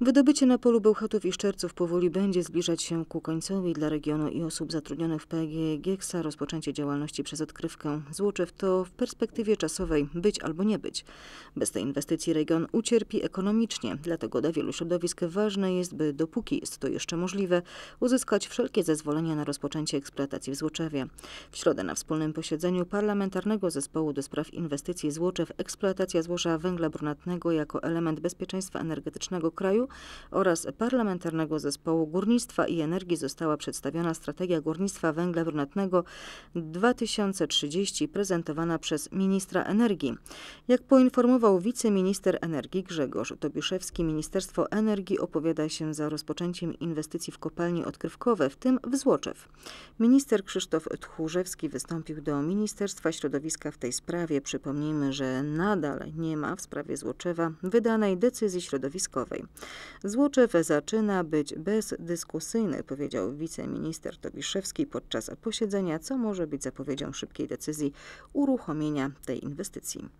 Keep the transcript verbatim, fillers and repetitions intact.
Wydobycie na polu Bełchatów i Szczerców powoli będzie zbliżać się ku końcowi. Dla regionu i osób zatrudnionych w P G E GiEK S A rozpoczęcie działalności przez odkrywkę Złoczew to w perspektywie czasowej być albo nie być. Bez tej inwestycji region ucierpi ekonomicznie, dlatego dla wielu środowisk ważne jest, by dopóki jest to jeszcze możliwe, uzyskać wszelkie zezwolenia na rozpoczęcie eksploatacji w Złoczewie. W środę na wspólnym posiedzeniu Parlamentarnego Zespołu do Spraw Inwestycji Złoczew eksploatacja złoża węgla brunatnego jako element bezpieczeństwa energetycznego kraju oraz Parlamentarnego Zespołu Górnictwa i Energii została przedstawiona strategia górnictwa węgla brunatnego dwa tysiące trzydzieści prezentowana przez ministra energii. Jak poinformował wiceminister energii Grzegorz Tobiszowski, Ministerstwo Energii opowiada się za rozpoczęciem inwestycji w kopalnie odkrywkowe, w tym w Złoczew. Minister Krzysztof Tchórzewski wystąpił do Ministerstwa Środowiska w tej sprawie. Przypomnijmy, że nadal nie ma w sprawie Złoczewa wydanej decyzji środowiskowej. Złoczew zaczyna być bezdyskusyjny, powiedział wiceminister Tobiszewski podczas posiedzenia, co może być zapowiedzią szybkiej decyzji uruchomienia tej inwestycji.